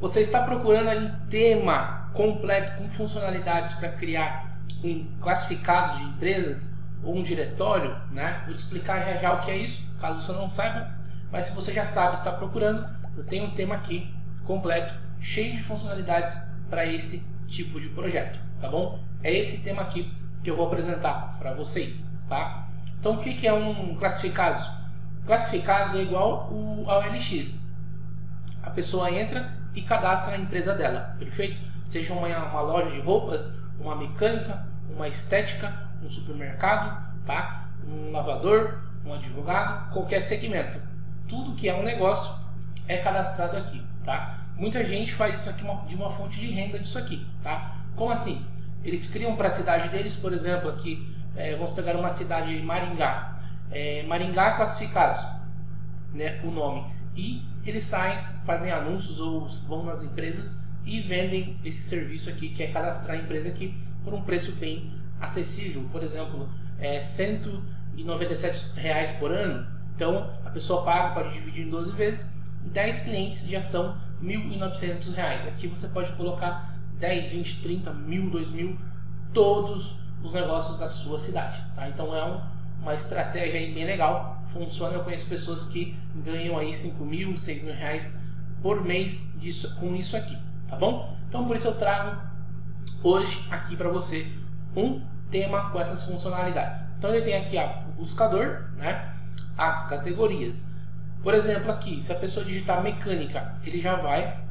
Você está procurando aí um tema completo com funcionalidades para criar um classificado de empresas ou um diretório, né? Vou te explicar já já o que é isso, caso você não saiba, mas se você já sabe, está procurando, eu tenho um tema aqui completo, cheio de funcionalidades para esse tipo de projeto, tá bom? É esse tema aqui que eu vou apresentar para vocês, tá? Então, o que é um classificado? Classificados é igual ao OLX. A pessoa entra e cadastra a empresa dela, perfeito? Seja uma loja de roupas, uma mecânica, uma estética, um supermercado, tá? Um lavador, um advogado, qualquer segmento. Tudo que é um negócio é cadastrado aqui, tá? Muita gente faz isso aqui de uma fonte de renda disso aqui, tá? Como assim? Eles criam para a cidade deles, por exemplo, aqui, vamos pegar uma cidade de Maringá. Maringá classificados, né, o nome, e eles saem, fazem anúncios ou vão nas empresas e vendem esse serviço aqui, que é cadastrar a empresa aqui por um preço bem acessível, por exemplo, R$197 por ano. Então a pessoa paga, pode dividir em 12 vezes, 10 clientes já são R$1.900. Aqui você pode colocar 10, 20, 30, 1.000, 2.000, todos os negócios da sua cidade, tá? Então é uma estratégia aí bem legal, funciona. Eu conheço pessoas que ganham aí 5.000, 6.000 reais por mês com isso aqui, tá bom? Então por isso eu trago hoje aqui para você um tema com essas funcionalidades. Então ele tem aqui o buscador, né? As categorias. Por exemplo, aqui, se a pessoa digitar mecânica, ele já vai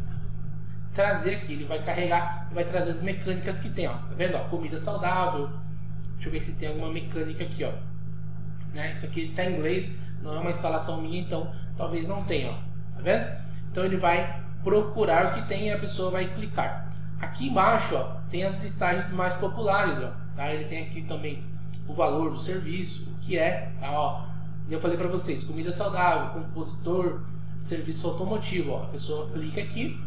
trazer aqui, ele vai carregar e vai trazer as mecânicas que tem, ó. Tá vendo? Ó, comida saudável. Deixa eu ver se tem alguma mecânica aqui, ó. Né? Isso aqui está em inglês, não é uma instalação minha, então talvez não tenha, ó. Tá vendo? Então ele vai procurar o que tem e a pessoa vai clicar. Aqui embaixo, ó, tem as listagens mais populares, ó, tá? Ele tem aqui também o valor do serviço, o que é, tá? Ó, eu falei para vocês, comida saudável, compositor, serviço automotivo, ó. A pessoa clica aqui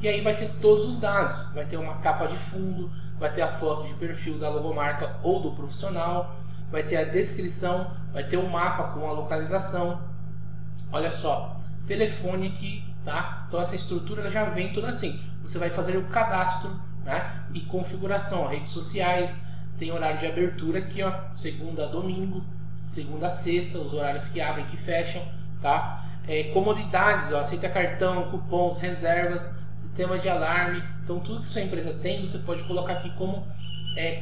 e aí vai ter todos os dados, vai ter uma capa de fundo, vai ter a foto de perfil da logomarca ou do profissional, vai ter a descrição, vai ter um mapa com a localização, olha só, telefone aqui, tá? Então essa estrutura ela já vem toda assim. Você vai fazer o cadastro, né? E configuração, ó, redes sociais, tem horário de abertura aqui, ó, segunda a domingo, segunda a sexta, os horários que abrem e que fecham, tá? Comodidades, ó, aceita cartão, cupons, reservas, sistema de alarme. Então tudo que sua empresa tem, você pode colocar aqui como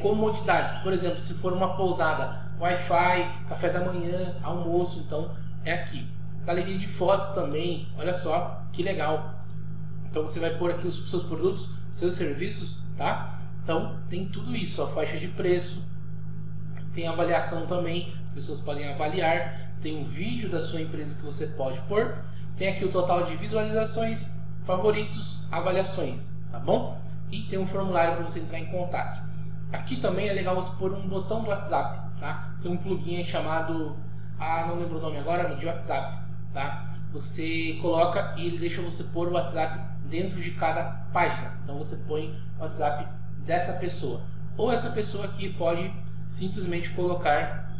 comodidades. Por exemplo, se for uma pousada, Wi-Fi, café da manhã, almoço, então é aqui. Galeria de fotos também, olha só, que legal. Então você vai pôr aqui os seus produtos, seus serviços, tá? Então tem tudo isso, ó, faixa de preço, tem avaliação também, as pessoas podem avaliar, tem um vídeo da sua empresa que você pode pôr, tem aqui o total de visualizações, favoritos, avaliações, tá bom? E tem um formulário para você entrar em contato. Aqui também é legal você pôr um botão do WhatsApp, tá? Tem um plugin chamado, não lembro o nome agora, de WhatsApp, tá? Você coloca e ele deixa você pôr o WhatsApp dentro de cada página. Então você põe o WhatsApp dessa pessoa, ou essa pessoa aqui pode simplesmente colocar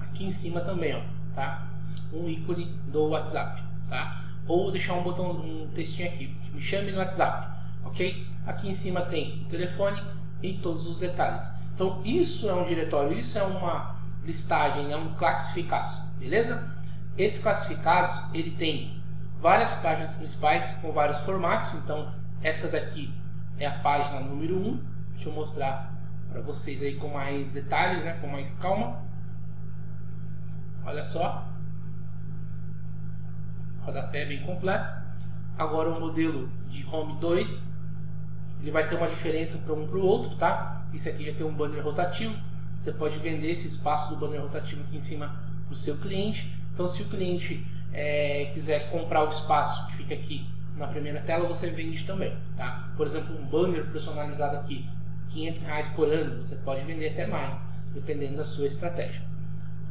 aqui em cima também, ó, tá? Um ícone do WhatsApp, tá? Ou deixar um botão, um textinho aqui, me chame no WhatsApp, ok? Aqui em cima tem o telefone e todos os detalhes. Então isso é um diretório, isso é uma listagem, é um classificado, beleza? Esse classificado ele tem várias páginas principais com vários formatos. Então essa daqui é a página número 1. Deixa eu mostrar para vocês aí com mais detalhes, né? Com mais calma. Olha só, rodapé bem completo. Agora o modelo de home 2, ele vai ter uma diferença para um para o outro, tá? Esse aqui já tem um banner rotativo, você pode vender esse espaço do banner rotativo aqui em cima para o seu cliente. Então se o cliente quiser comprar o espaço que fica aqui na primeira tela, você vende também, tá? Por exemplo, um banner personalizado aqui, R$500 por ano, você pode vender até mais, dependendo da sua estratégia.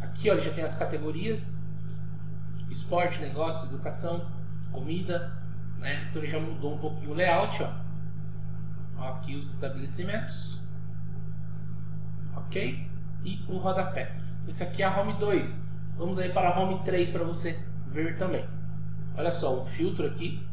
Aqui, olha, já tem as categorias: esporte, negócios, educação, comida, né? Então ele já mudou um pouquinho o layout, ó. Ó, aqui os estabelecimentos, ok? E o rodapé. Esse aqui é a Home 2. Vamos aí para a Home 3 para você ver também. Olha só, um filtro aqui,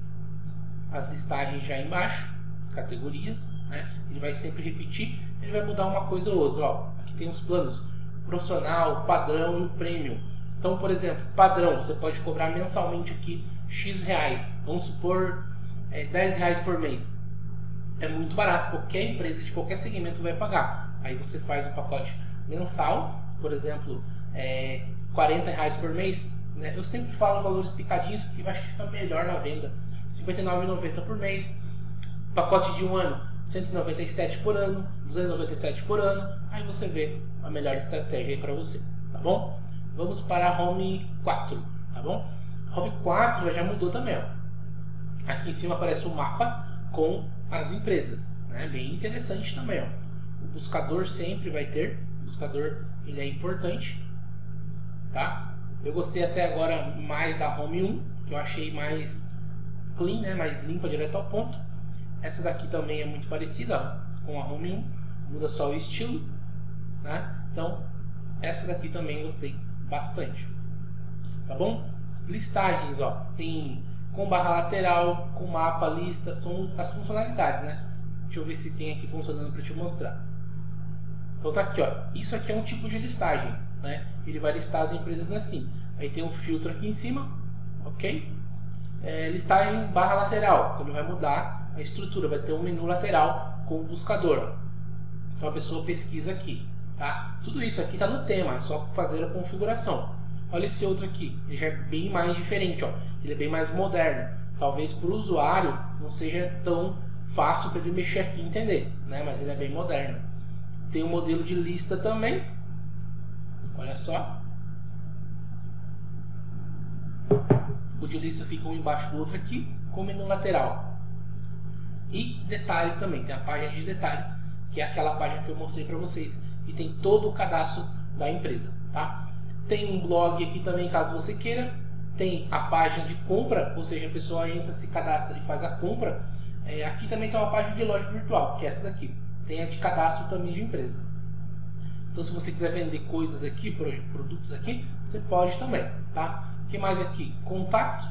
as listagens já embaixo, categorias, né? Ele vai sempre repetir, ele vai mudar uma coisa ou outra. Ó, aqui tem os planos profissional, padrão e premium. Então, por exemplo, padrão, você pode cobrar mensalmente aqui X reais, vamos supor 10 reais por mês. É muito barato, qualquer empresa de qualquer segmento vai pagar. Aí você faz um pacote mensal, por exemplo, 40 reais por mês, né? Eu sempre falo valores picadinhos, que eu acho que fica melhor na venda. R$ 59,90 por mês, pacote de um ano, R$ 197 por ano, R$ 297 por ano. Aí você vê a melhor estratégia aí para você, tá bom? Vamos para a Home 4, tá bom? Home 4 já mudou também, ó. Aqui em cima aparece o mapa com as empresas, né? Bem interessante também, ó. O buscador sempre vai ter, o buscador ele é importante, tá? Eu gostei até agora mais da Home 1, que eu achei mais clean, né? Mais limpa, direto ao ponto. Essa daqui também é muito parecida, ó, com a Home 1, muda só o estilo, né? Então essa daqui também gostei bastante, tá bom? Listagens, ó, tem com barra lateral, com mapa, lista, são as funcionalidades, né? Deixa eu ver se tem aqui funcionando para te mostrar. Então tá aqui, ó, isso aqui é um tipo de listagem, né? Ele vai listar as empresas assim. Aí tem um filtro aqui em cima, ok? Listagem barra lateral, então ele vai mudar a estrutura, vai ter um menu lateral com o buscador. Então a pessoa pesquisa aqui, tá? Tudo isso aqui tá no tema, é só fazer a configuração. Olha esse outro aqui, ele já é bem mais diferente, ó. Ele é bem mais moderno. Talvez para o usuário não seja tão fácil para ele mexer aqui e entender, né? Mas ele é bem moderno. Tem um modelo de lista também. Olha só. O de lista fica um embaixo do outro aqui, com o menu lateral. E detalhes também, tem a página de detalhes, que é aquela página que eu mostrei para vocês. E tem todo o cadastro da empresa, tá? Tem um blog aqui também, caso você queira. Tem a página de compra, ou seja, a pessoa entra, se cadastra e faz a compra. Aqui também tem uma página de loja virtual, que é essa daqui. Tem a de cadastro também de empresa. Então, se você quiser vender coisas aqui, produtos aqui, você pode também, tá? O que mais aqui? Contato.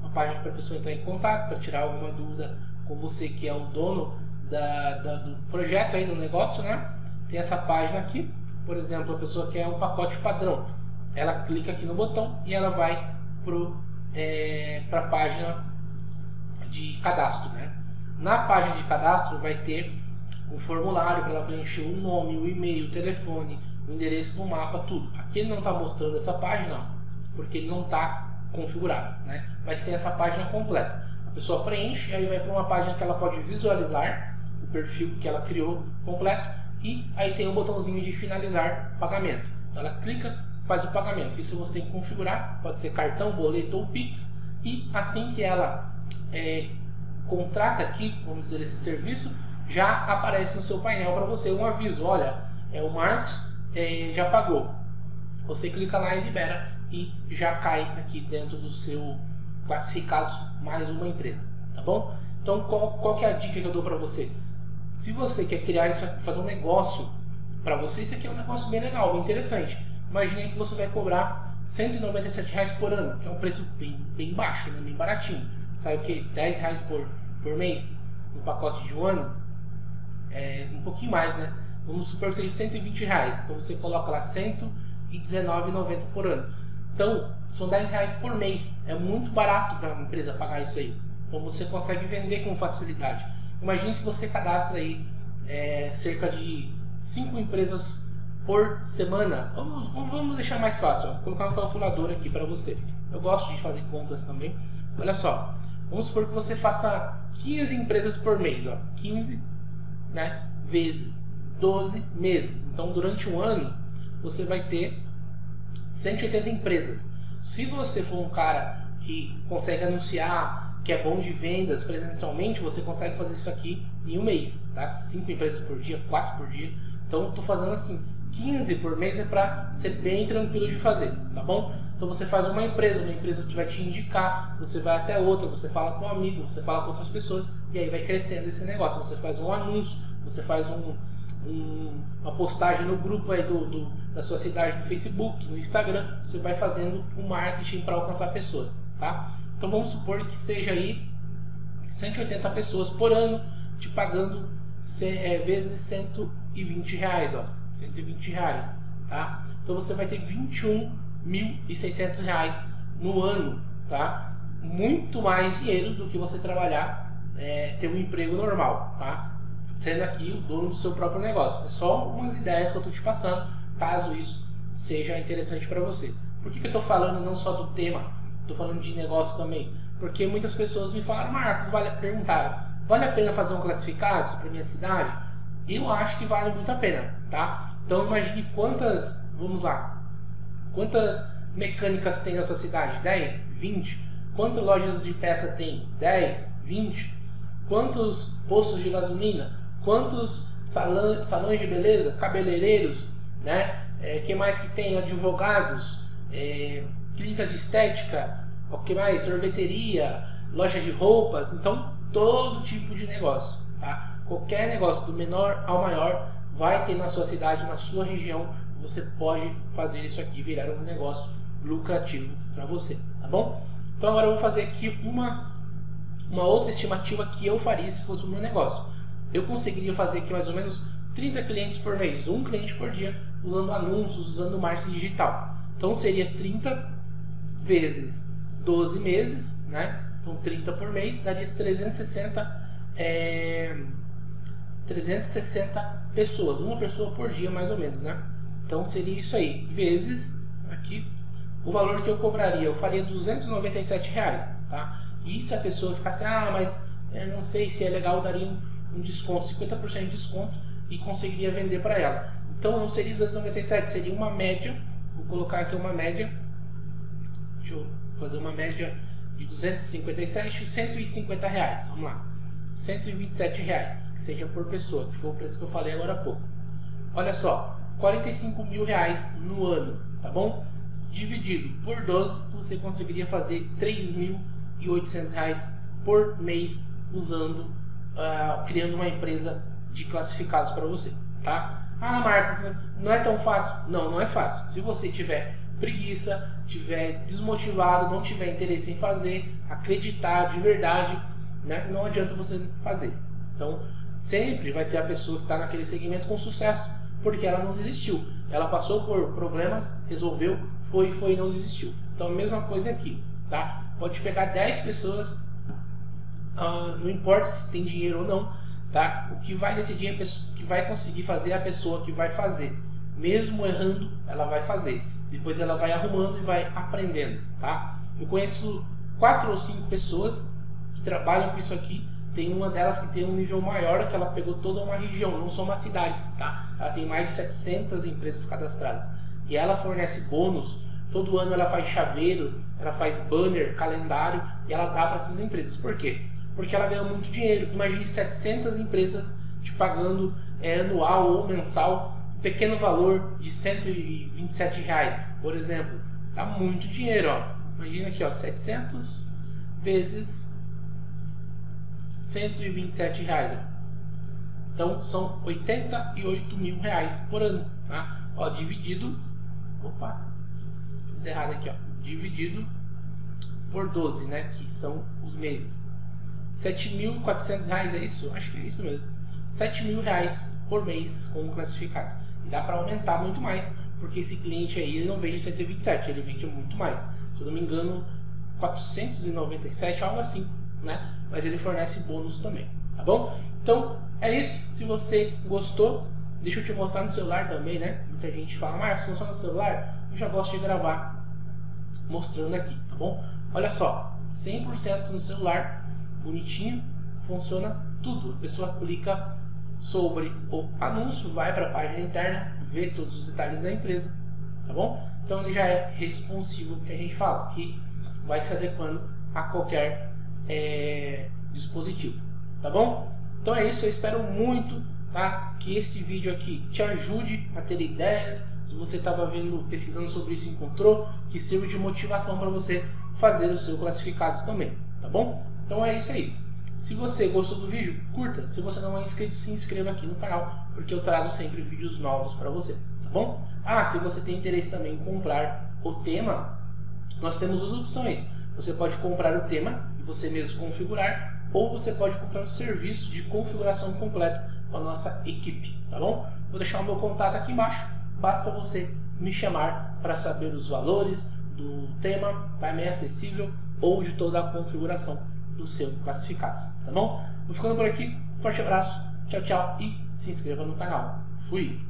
Uma página para a pessoa entrar em contato, para tirar alguma dúvida com você que é o dono do projeto aí, do negócio, né? Tem essa página aqui. Por exemplo, a pessoa quer um pacote padrão, ela clica aqui no botão e ela vai para a página de cadastro, né? Na página de cadastro vai ter um formulário para ela preencher o nome, o e-mail, o telefone, o endereço do mapa, tudo. Aqui ele não está mostrando essa página porque ele não está configurado, né? Mas tem essa página completa. A pessoa preenche e aí vai para uma página que ela pode visualizar o perfil que ela criou completo. E aí tem um botãozinho de finalizar pagamento. Então ela clica, faz o pagamento. Isso você tem que configurar, pode ser cartão, boleto ou Pix. E assim que ela contrata aqui, vamos dizer, esse serviço, já aparece no seu painel para você um aviso. Olha, o Marcos já pagou. Você clica lá e libera e já cai aqui dentro do seu classificado mais uma empresa, tá bom? Então qual que é a dica que eu dou para você? Se você quer criar isso aqui, fazer um negócio para você, isso aqui é um negócio bem legal, bem interessante. Imagine que você vai cobrar R$ 197 por ano, que é um preço bem baixo, né? Bem baratinho. Sai o que? R$ 10 por mês no pacote de um ano? Um pouquinho mais, né? Vamos supor que seja R$ 120. Então você coloca lá R$ 119,90 por ano. Então são R$ 10 por mês. É muito barato para a empresa pagar isso aí. Então você consegue vender com facilidade. Imagine que você cadastra aí cerca de 5 empresas por semana. Vamos deixar mais fácil, ó. Vou colocar um calculador aqui para você. Eu gosto de fazer contas também. Olha só, vamos supor que você faça 15 empresas por mês, ó. 15, né, vezes 12 meses. Então durante um ano você vai ter 180 empresas. Se você for um cara que consegue anunciar, que é bom de vendas presencialmente, você consegue fazer isso aqui em um mês, tá? 5 empresas por dia, 4 por dia. Então eu tô fazendo assim, 15 por mês é para ser bem tranquilo de fazer, tá bom? Então você faz uma empresa que vai te indicar, você vai até outra, você fala com um amigo, você fala com outras pessoas e aí vai crescendo esse negócio. Você faz um anúncio, você faz uma postagem no grupo aí da sua cidade, no Facebook, no Instagram, você vai fazendo um marketing para alcançar pessoas, tá? Então vamos supor que seja aí 180 pessoas por ano te pagando vezes R$120, ó, R$120, tá? Então você vai ter R$21.600 no ano, tá? Muito mais dinheiro do que você trabalhar, ter um emprego normal, tá? Sendo aqui o dono do seu próprio negócio. É só umas ideias que eu estou te passando, caso isso seja interessante para você. Por que eu estou falando não só do tema, estou falando de negócio também? Porque muitas pessoas me falaram, Marcos, perguntaram, vale a pena fazer um classificado para minha cidade? Eu acho que vale muito a pena, tá? Então imagine quantas, vamos lá, quantas mecânicas tem na sua cidade? 10? 20? Quantas lojas de peça tem? 10? 20? Quantos postos de gasolina? Quantos salões de beleza? Cabeleireiros, né? Que mais que tem? Advogados, clínica de estética, o que mais? Sorveteria, loja de roupas. Então, todo tipo de negócio, tá? Qualquer negócio, do menor ao maior, vai ter na sua cidade, na sua região. Você pode fazer isso aqui virar um negócio lucrativo para você, tá bom? Então agora eu vou fazer aqui uma outra estimativa que eu faria se fosse o meu negócio. Eu conseguiria fazer aqui mais ou menos 30 clientes por mês, um cliente por dia, usando anúncios, usando marketing digital. Então seria 30 vezes 12 meses, né? Então 30 por mês daria 360 pessoas, uma pessoa por dia mais ou menos, né? Então seria isso aí, vezes aqui o valor que eu cobraria. Eu faria R$297, tá? E se a pessoa ficasse, ah, mas não sei se é legal, eu daria um desconto, 50% de desconto, e conseguiria vender para ela. Então não seria 297, seria uma média. Vou colocar aqui uma média, deixa eu fazer uma média de 257 e R$150, vamos lá, R$127, que seja por pessoa, que foi o preço que eu falei agora há pouco. Olha só, R$45.000 no ano, tá bom? Dividido por 12, você conseguiria fazer R$3.800 por mês usando, criando uma empresa de classificados para você, tá? Ah, Marcos, não é tão fácil? Não, não é fácil. Se você tiver preguiça, tiver desmotivado, não tiver interesse em fazer, acreditar de verdade, né, não adianta você fazer. Então, sempre vai ter a pessoa que está naquele segmento com sucesso, porque ela não desistiu. Ela passou por problemas, resolveu, foi e não desistiu. Então, a mesma coisa aqui, tá? Pode pegar 10 pessoas, não importa se tem dinheiro ou não, tá? O que vai decidir, que vai conseguir fazer é a pessoa que vai fazer. Mesmo errando, ela vai fazer. Depois ela vai arrumando e vai aprendendo, tá? Eu conheço 4 ou 5 pessoas que trabalham com isso aqui. Tem uma delas que tem um nível maior, que ela pegou toda uma região, não só uma cidade, tá? Ela tem mais de 700 empresas cadastradas. E ela fornece bônus. Todo ano ela faz chaveiro, ela faz banner, calendário, e ela dá para essas empresas. Por quê? Porque ela ganha muito dinheiro. Imagine 700 empresas te pagando anual ou mensal, pequeno valor de R$127, por exemplo. Dá muito dinheiro, ó. Imagina aqui, ó, 700 vezes R$127. Ó. Então são R$88.000 por ano, tá? Ó, dividido, opa, fiz errado aqui, ó, dividido por 12, né, que são os meses. R$7.400, é isso? Acho que é isso mesmo. R$7.000 por mês como classificado. E dá para aumentar muito mais, porque esse cliente aí, ele não vende 127, ele vende muito mais. Se eu não me engano, 497, algo assim, né? Mas ele fornece bônus também, tá bom? Então é isso. Se você gostou, deixa eu te mostrar no celular também, né? Muita gente fala, Marcos, funciona no celular? Eu já gosto de gravar mostrando aqui, tá bom? Olha só, 100% no celular, bonitinho, funciona tudo. A pessoa clica sobre o anúncio, vai para a página interna, vê todos os detalhes da empresa, tá bom? Então ele já é responsivo, que a gente fala, que vai se adequando a qualquer dispositivo, tá bom? Então é isso, eu espero muito, tá, que esse vídeo aqui te ajude a ter ideias. Se você estava vendo, pesquisando sobre isso, encontrou, que sirva de motivação para você fazer os seus classificados também, tá bom? Então é isso aí. Se você gostou do vídeo, curta. Se você não é inscrito, se inscreva aqui no canal, porque eu trago sempre vídeos novos para você, tá bom? Ah, se você tem interesse também em comprar o tema, nós temos duas opções. Você pode comprar o tema e você mesmo configurar, ou você pode comprar um serviço de configuração completa com a nossa equipe, tá bom? Vou deixar o meu contato aqui embaixo, basta você me chamar para saber os valores do tema, também acessível, ou de toda a configuração do seu classificado, tá bom? Vou ficando por aqui, forte abraço, tchau, tchau e se inscreva no canal. Fui!